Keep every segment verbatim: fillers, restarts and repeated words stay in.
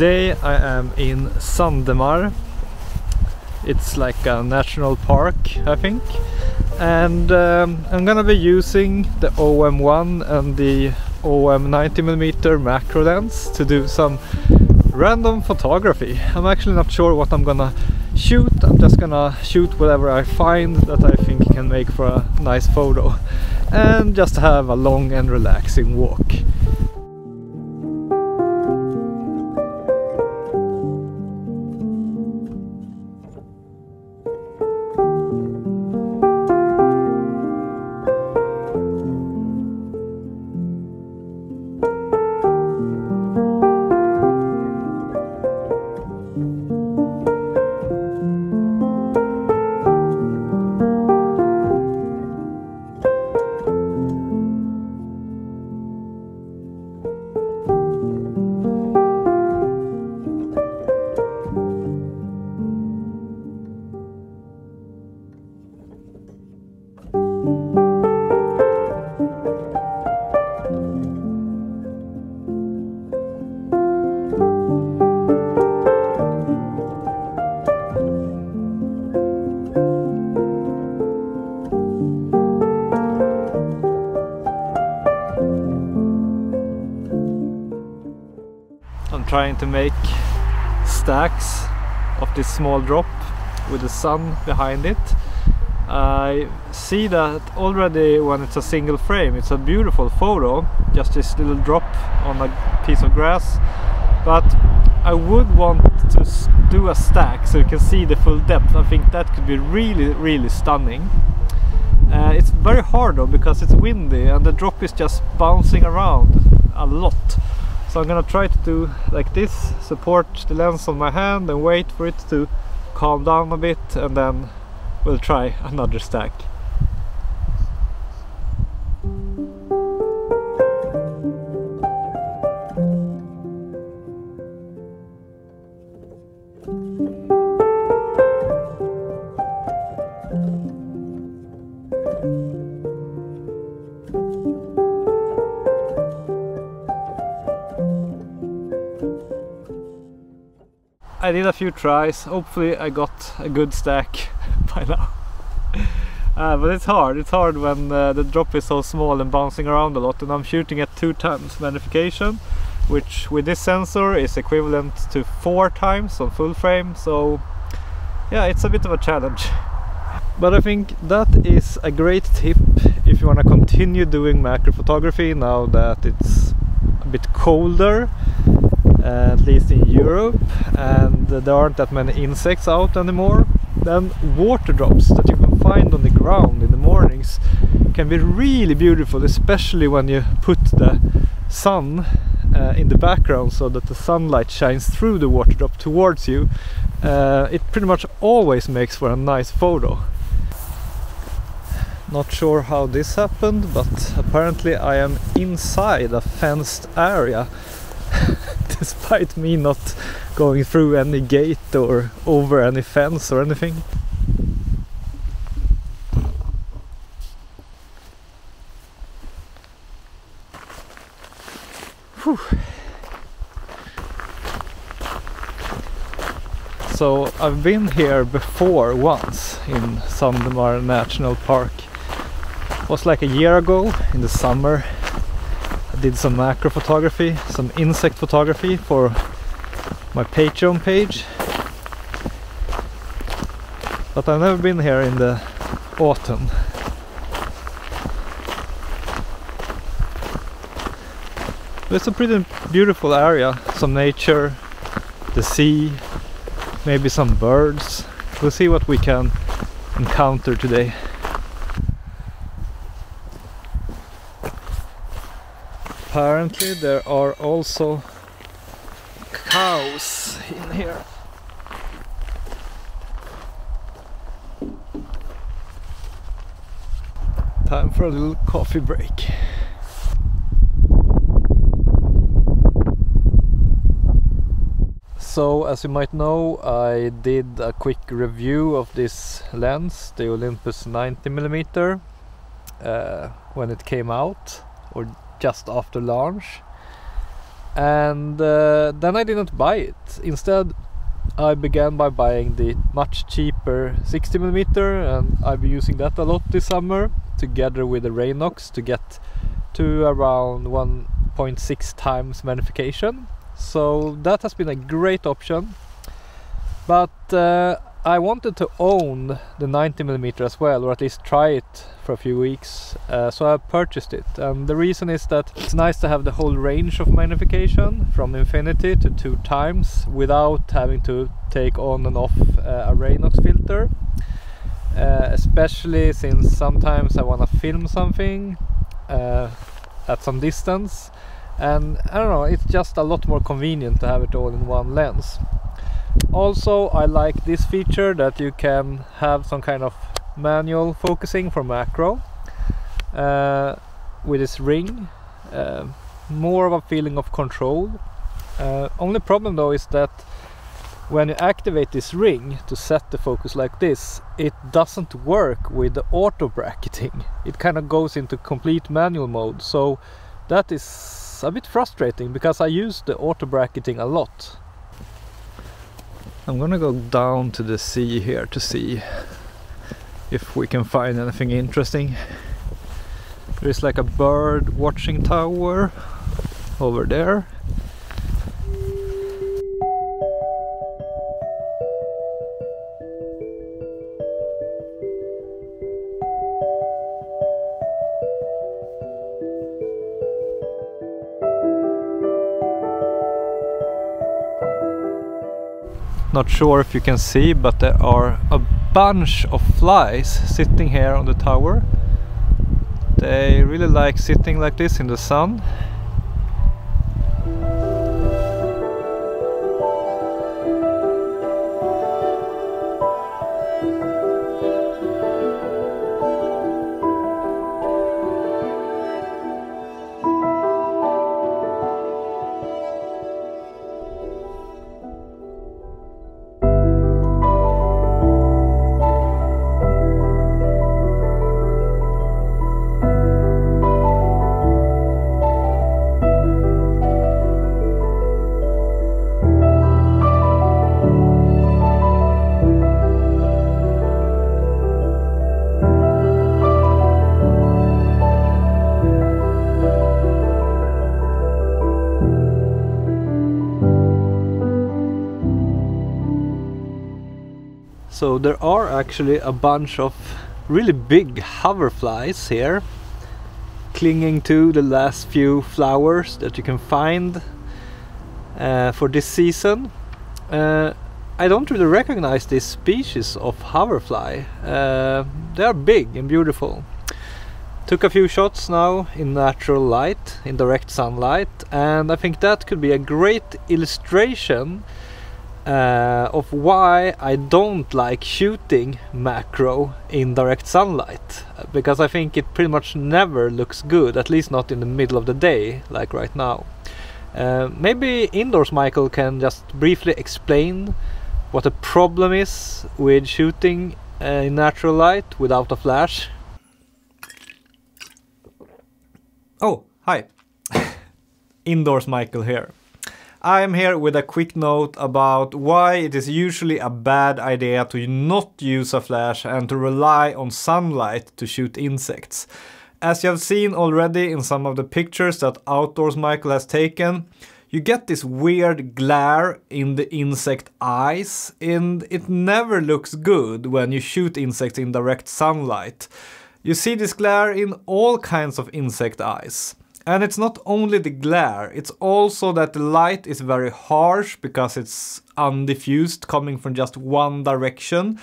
Today I am in Sandemar. It's like a national park, I think. And um, I'm gonna be using the O M one and the O M ninety millimeter macro lens to do some random photography. I'm actually not sure what I'm gonna shoot. I'm just gonna shoot whatever I find that I think can make for a nice photo. And just have a long and relaxing walk. Trying to make stacks of this small drop with the sun behind it. I see that already when it's a single frame it's a beautiful photo, just this little drop on a piece of grass, but I would want to do a stack so you can see the full depth. I think that could be really really stunning. Uh, it's very hard though because it's windy and the drop is just bouncing around a lot. So I'm gonna try to do like this, support the lens on my hand and wait for it to calm down a bit, and then we'll try another stack. I did a few tries, hopefully I got a good stack by now. Uh, but it's hard, it's hard when uh, the drop is so small and bouncing around a lot, and I'm shooting at two times magnification, which with this sensor is equivalent to four times on full frame, so yeah, it's a bit of a challenge. But I think that is a great tip if you want to continue doing macro photography now that it's a bit colder. Uh, at least in Europe, and uh, there aren't that many insects out anymore, then water drops that you can find on the ground in the mornings can be really beautiful, especially when you put the sun uh, in the background so that the sunlight shines through the water drop towards you. Uh, it pretty much always makes for a nice photo. Not sure how this happened, but apparently I am inside a fenced area. Despite me not going through any gate or over any fence or anything. Whew. So I've been here before once in Sandemar National Park. It was like a year ago in the summer. Did some macro photography, some insect photography for my Patreon page. But I've never been here in the autumn. It's a pretty beautiful area, some nature, the sea, maybe some birds. We'll see what we can encounter today. Apparently there are also cows in here. Time for a little coffee break. So as you might know, I did a quick review of this lens, the Olympus ninety millimeter, uh, when it came out, or just after launch, and uh, then I didn't buy it. Instead I began by buying the much cheaper sixty millimeter, and I'll be using that a lot this summer together with the Raynox to get to around one point six times magnification. So that has been a great option, but uh, I wanted to own the ninety millimeter as well, or at least try it for a few weeks, uh, so I purchased it. And the reason is that it's nice to have the whole range of magnification from infinity to two times without having to take on and off uh, a Raynox filter, uh, especially since sometimes I want to film something uh, at some distance, and I don't know, it's just a lot more convenient to have it all in one lens. Also, I like this feature that you can have some kind of manual focusing for macro uh, with this ring, uh, more of a feeling of control. Uh, only problem though is that when you activate this ring to set the focus like this, it doesn't work with the auto bracketing. It kind of goes into complete manual mode, so that is a bit frustrating because I use the auto bracketing a lot. I'm gonna go down to the sea here to see if we can find anything interesting. There's like a bird watching tower over there. Not sure if you can see, but there are a bunch of flies sitting here on the tower. They really like sitting like this in the sun. So there are actually a bunch of really big hoverflies here, clinging to the last few flowers that you can find uh, for this season. Uh, I don't really recognize this species of hoverfly. Uh, they are big and beautiful. Took a few shots now in natural light, in direct sunlight, and I think that could be a great illustration Uh, of why I don't like shooting macro in direct sunlight, because I think it pretty much never looks good, at least not in the middle of the day like right now. Uh, maybe indoors Michael can just briefly explain what the problem is with shooting uh, in natural light without a flash. Oh, hi! Indoors Michael here. I'm here with a quick note about why it is usually a bad idea to not use a flash and to rely on sunlight to shoot insects. As you have seen already in some of the pictures that Outdoors Michael has taken, you get this weird glare in the insect eyes, and it never looks good when you shoot insects in direct sunlight. You see this glare in all kinds of insect eyes. And it's not only the glare, it's also that the light is very harsh because it's undiffused, coming from just one direction.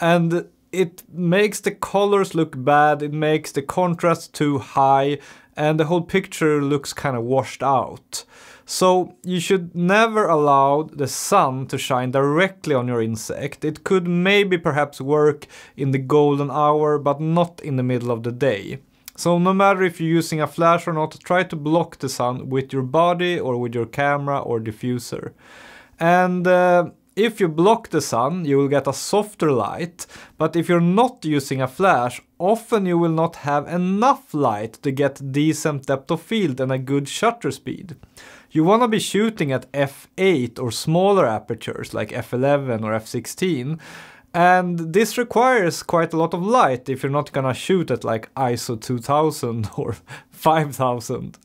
And it makes the colors look bad, it makes the contrast too high, and the whole picture looks kind of washed out. So you should never allow the sun to shine directly on your insect. It could maybe perhaps work in the golden hour, but not in the middle of the day. So no matter if you're using a flash or not, try to block the sun with your body or with your camera or diffuser. And uh, if you block the sun, you will get a softer light, but if you're not using a flash, often you will not have enough light to get decent depth of field and a good shutter speed. You want to be shooting at f eight or smaller apertures like f eleven or f sixteen, and this requires quite a lot of light if you're not gonna shoot at like I S O two thousand or five thousand.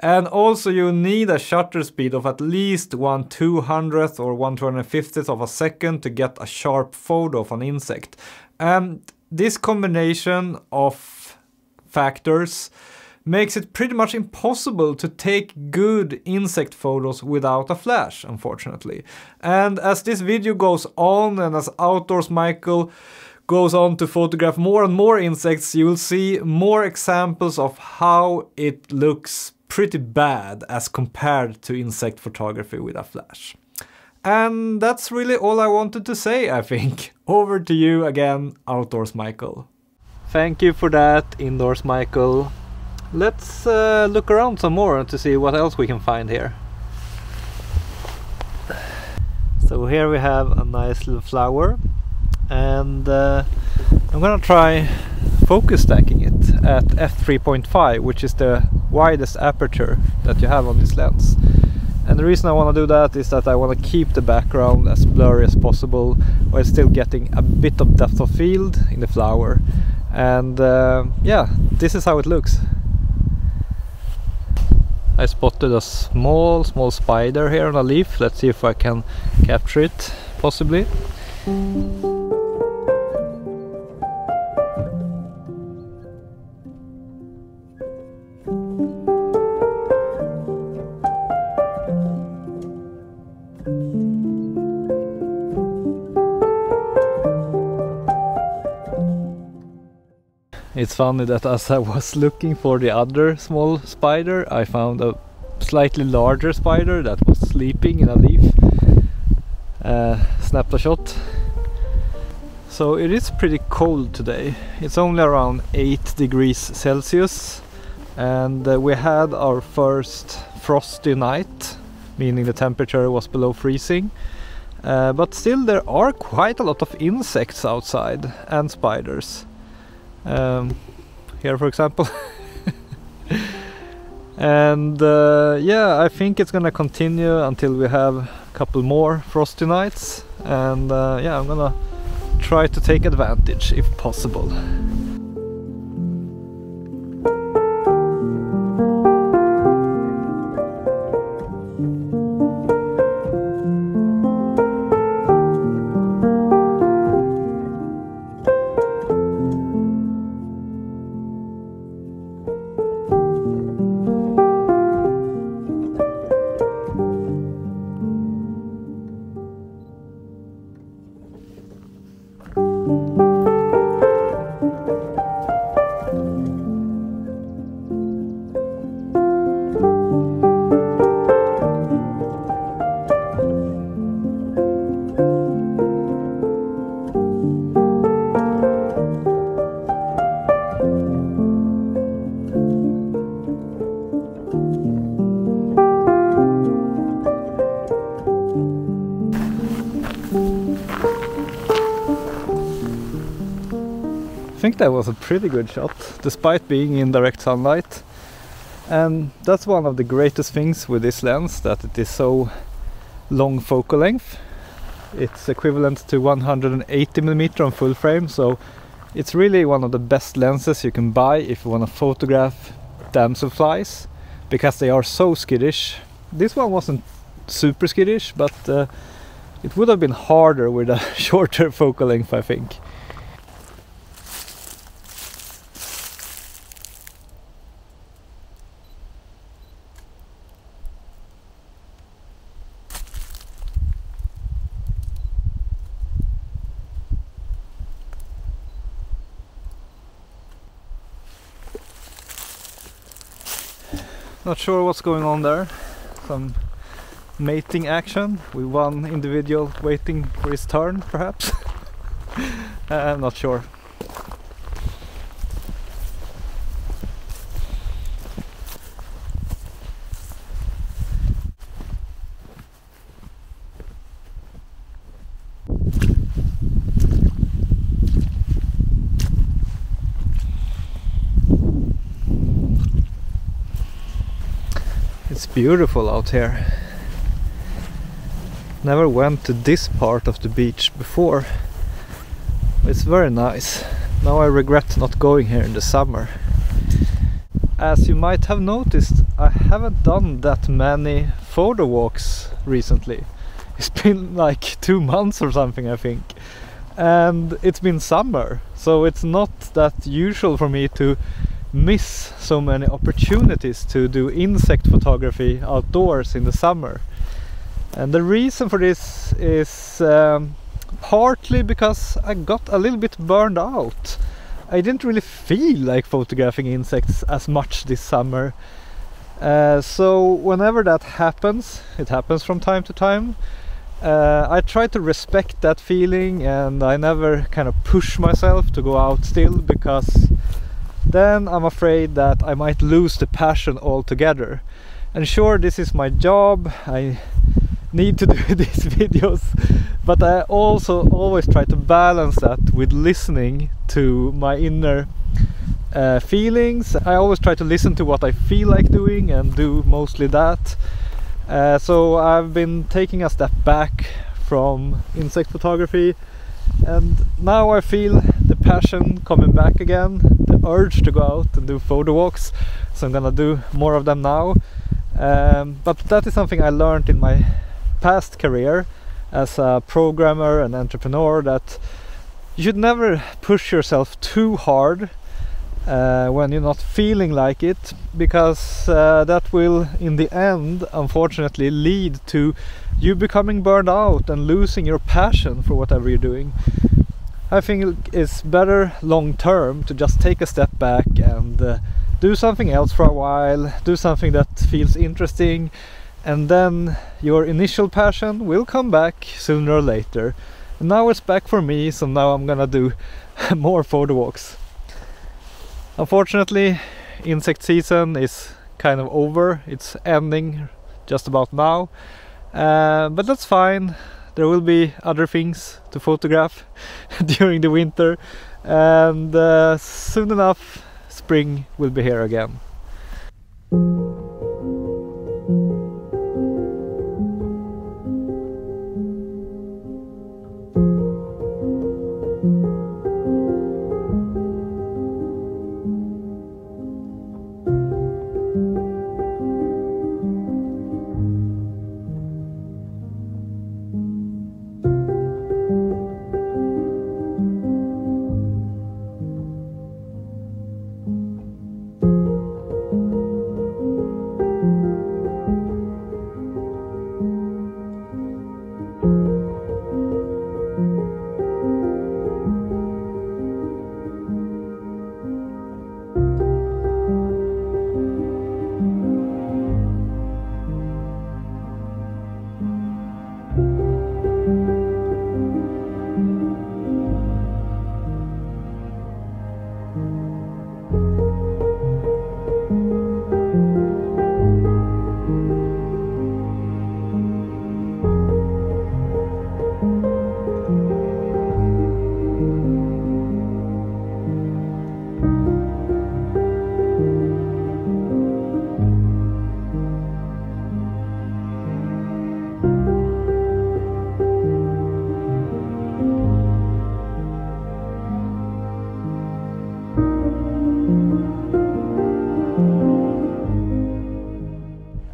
And also you need a shutter speed of at least one two hundredth or one two hundred fiftieth of a second to get a sharp photo of an insect. And this combination of factors makes it pretty much impossible to take good insect photos without a flash, unfortunately. And as this video goes on and as Outdoors Michael goes on to photograph more and more insects, you'll see more examples of how it looks pretty bad as compared to insect photography with a flash. And that's really all I wanted to say, I think. Over to you again, Outdoors Michael. Thank you for that, Indoors Michael. Let's uh, look around some more to see what else we can find here. So here we have a nice little flower, and uh, I'm gonna try focus stacking it at f three point five, which is the widest aperture that you have on this lens. And the reason I want to do that is that I want to keep the background as blurry as possible while still getting a bit of depth of field in the flower. And uh, yeah, this is how it looks. I spotted a small, small spider here on a leaf. Let's see if I can capture it, possibly. It's funny that as I was looking for the other small spider, I found a slightly larger spider that was sleeping in a leaf. Uh, snapped a shot. So it is pretty cold today. It's only around eight degrees Celsius, and uh, we had our first frosty night, meaning the temperature was below freezing. Uh, but still there are quite a lot of insects outside, and spiders. Um, here for example. And uh, yeah, I think it's gonna continue until we have a couple more frosty nights, and uh, yeah, I'm gonna try to take advantage if possible. I think that was a pretty good shot, despite being in direct sunlight. And that's one of the greatest things with this lens, that it is so long focal length. It's equivalent to one hundred eighty millimeters on full frame, so it's really one of the best lenses you can buy if you want to photograph damselflies, because they are so skittish. This one wasn't super skittish, but uh, it would have been harder with a shorter focal length, I think. Not sure what's going on there. Some mating action with one individual waiting for his turn, perhaps. I'm not sure. beautiful out here. Never went to this part of the beach before. It's very nice. Now I regret not going here in the summer. As you might have noticed, I haven't done that many photo walks recently. It's been like two months or something, I think. And it's been summer, so it's not that usual for me to miss so many opportunities to do insect photography outdoors in the summer. And the reason for this is um, partly because I got a little bit burned out. I didn't really feel like photographing insects as much this summer. Uh, so whenever that happens, it happens from time to time, uh, I try to respect that feeling, and I never kind of push myself to go out still, because then I'm afraid that I might lose the passion altogether. And sure, this is my job, I need to do these videos, but I also always try to balance that with listening to my inner uh, feelings. I always try to listen to what I feel like doing and do mostly that. Uh, so I've been taking a step back from insect photography, and now I feel the passion coming back again, the urge to go out and do photo walks, so I'm gonna do more of them now. Um, but that is something I learned in my past career as a programmer and entrepreneur, that you should never push yourself too hard uh, when you're not feeling like it, because uh, that will in the end unfortunately lead to you becoming burned out and losing your passion for whatever you're doing. I think it's better long term to just take a step back and uh, do something else for a while, do something that feels interesting, and then your initial passion will come back sooner or later. And now it's back for me, so now I'm gonna do more photo walks. Unfortunately, insect season is kind of over, it's ending just about now, uh, but that's fine. There will be other things to photograph during the winter, and uh, soon enough spring will be here again.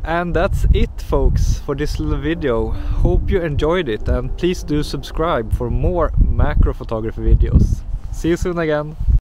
And that's it, folks, for this little video. Hope you enjoyed it, and please do subscribe for more macro photography videos. See you soon again.